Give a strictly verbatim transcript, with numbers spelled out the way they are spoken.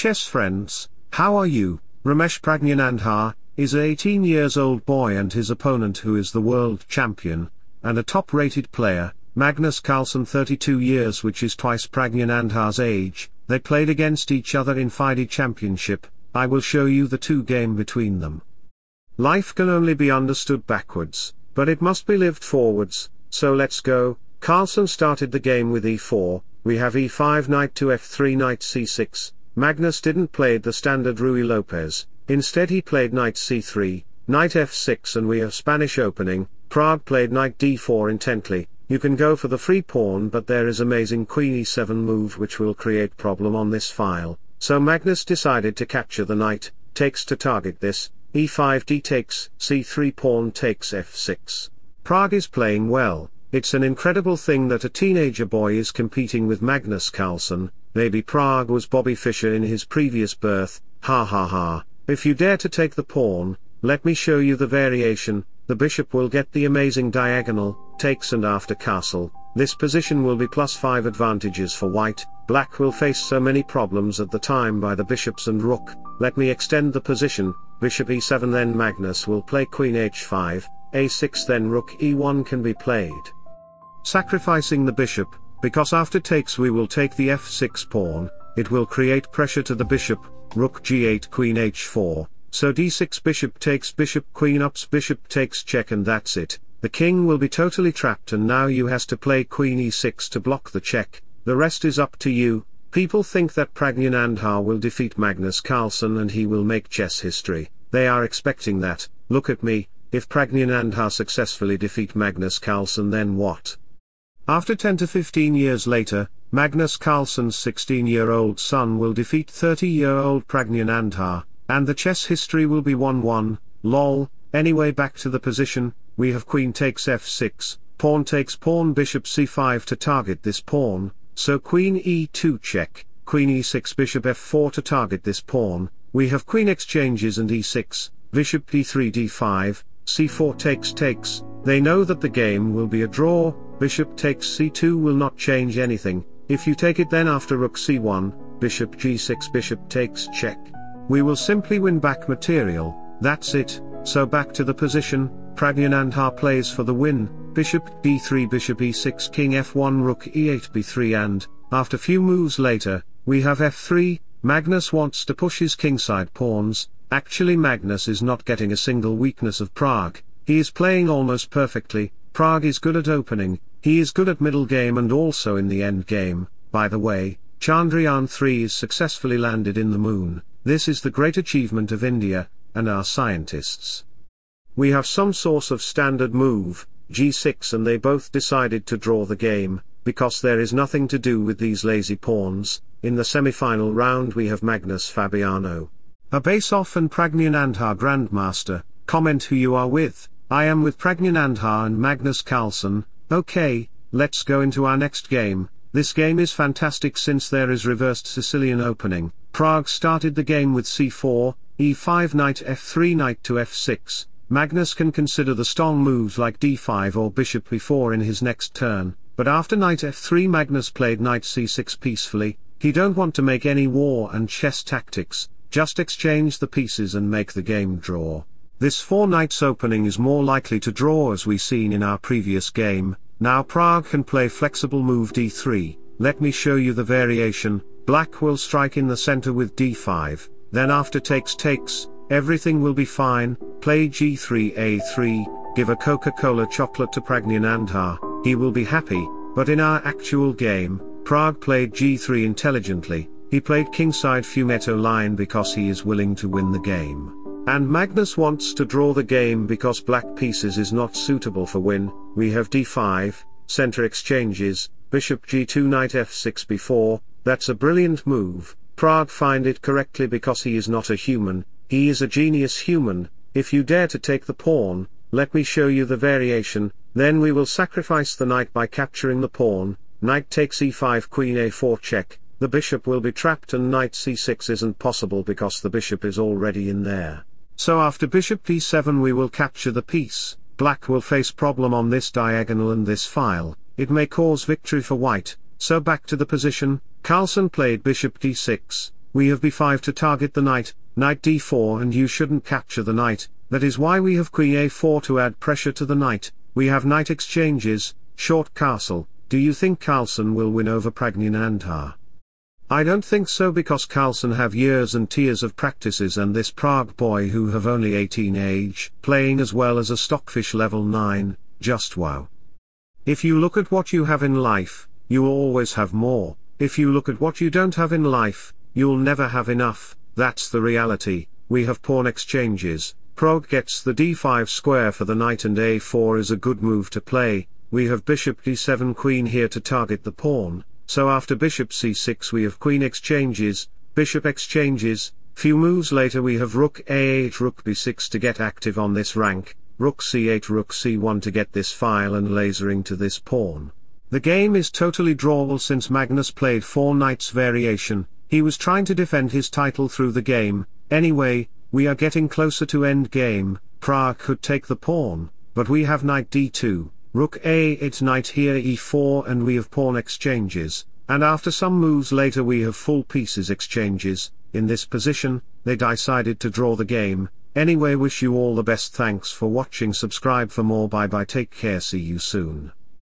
Chess friends, how are you? Ramesh Praggnanandhaa is an eighteen years old boy, and his opponent, who is the world champion and a top-rated player, Magnus Carlsen, thirty-two years, which is twice Praggnanandhaa's age, they played against each other in FIDE championship. I will show you the two game between them. Life can only be understood backwards, but it must be lived forwards, so let's go. Carlsen started the game with e four, we have e five, knight to f three, knight c six. Magnus didn't play the standard Ruy Lopez, instead he played knight c three, knight f six, and we have Spanish opening. Prague played knight d four intently. You can go for the free pawn, but there is amazing queen e seven move which will create problem on this file, so Magnus decided to capture the knight, takes to target this, e five, d takes, c three, pawn takes f six. Prague is playing well. It's an incredible thing that a teenager boy is competing with Magnus Carlsen. Maybe Prague was Bobby Fischer in his previous birth. Ha ha ha, if you dare to take the pawn, let me show you the variation. The bishop will get the amazing diagonal, takes, and after castle, this position will be plus five advantages for white. Black will face so many problems at the time by the bishops and rook. Let me extend the position, bishop e seven, then Magnus will play queen h five, a six, then rook e one can be played. Sacrificing the bishop, because after takes we will take the f six pawn, it will create pressure to the bishop, rook g eight, queen h four, so d six, bishop takes, bishop queen ups, bishop takes check, and that's it. The king will be totally trapped, and now you has to play queen e six to block the check. The rest is up to you. People think that Praggnanandhaa will defeat Magnus Carlsen and he will make chess history. They are expecting that. Look at me, if Praggnanandhaa successfully defeat Magnus Carlsen, then what? After ten to fifteen years later, Magnus Carlsen's sixteen year old son will defeat thirty year old Praggnanandhaa, and the chess history will be one one, lol. Anyway, back to the position, we have queen takes f six, pawn takes pawn, bishop c five to target this pawn, so queen e two check, queen e six, bishop f four to target this pawn, we have queen exchanges and e six, bishop d three, d five, c four takes takes. They know that the game will be a draw. Bishop takes c two will not change anything. If you take it, then after rook c one, bishop g six, bishop takes check. We will simply win back material, that's it. So back to the position, Praggnanandhaa plays for the win, bishop d three, bishop e six, king f one, rook e eight, b three, and, after few moves later, we have f three. Magnus wants to push his kingside pawns. Actually Magnus is not getting a single weakness of Prague, he is playing almost perfectly. Prague is good at opening, he is good at middle game and also in the end game. By the way, Chandrayaan three is successfully landed in the moon. This is the great achievement of India, and our scientists. We have some source of standard move, g six, and they both decided to draw the game, because there is nothing to do with these lazy pawns. In the semi-final round we have Magnus Fabiano Abasov and Praggnanandhaa Grandmaster. Comment who you are with. I am with Praggnanandhaa and Magnus Carlsen. Okay, let's go into our next game. This game is fantastic since there is reversed Sicilian opening. Prague started the game with c four, e five, knight f three, knight to f six. Magnus can consider the strong moves like d five or bishop b four in his next turn, but after knight f three Magnus played knight c six peacefully. He don't want to make any war and chess tactics. Just exchange the pieces and make the game draw. This four knights opening is more likely to draw, as we seen in our previous game. Now Prague can play flexible move d three, let me show you the variation. Black will strike in the center with d five, then after takes takes, everything will be fine. Play g three, a three, give a Coca-Cola chocolate to Praggnanandhaa, he will be happy. But in our actual game, Prague played g three intelligently. He played kingside Fumetto line because he is willing to win the game. And Magnus wants to draw the game because black pieces is not suitable for win. We have d five, center exchanges, bishop g two, knight f six, b four, that's a brilliant move. Prague find it correctly because he is not a human, he is a genius human. If you dare to take the pawn, let me show you the variation, then we will sacrifice the knight by capturing the pawn. Knight takes e five, queen a four check. The bishop will be trapped and knight c six isn't possible because the bishop is already in there. So after bishop d seven we will capture the piece. Black will face problem on this diagonal and this file. It may cause victory for white. So back to the position, Carlsen played bishop d six, we have b five to target the knight, knight d four, and you shouldn't capture the knight. That is why we have queen a four to add pressure to the knight. We have knight exchanges, short castle. Do you think Carlsen will win over Praggnanandhaa? I don't think so, because Carlsen have years and tiers of practices, and this Prague boy who have only eighteen age, playing as well as a Stockfish level nine, just wow. If you look at what you have in life, you always have more. If you look at what you don't have in life, you'll never have enough. That's the reality. We have pawn exchanges. Prague gets the d five square for the knight, and a four is a good move to play. We have bishop d seven, queen here to target the pawn. So after bishop c six we have queen exchanges, bishop exchanges. Few moves later we have rook a eight, rook b six to get active on this rank, rook c eight, rook c one to get this file and lasering to this pawn. The game is totally drawable since Magnus played four knights variation. He was trying to defend his title through the game. Anyway, we are getting closer to end game. Prague could take the pawn, but we have knight d two. Rook a eight, knight here e four, and we have pawn exchanges, and after some moves later we have full pieces exchanges. In this position, they decided to draw the game. Anyway, wish you all the best. Thanks for watching. Subscribe for more. Bye bye. Take care. See you soon.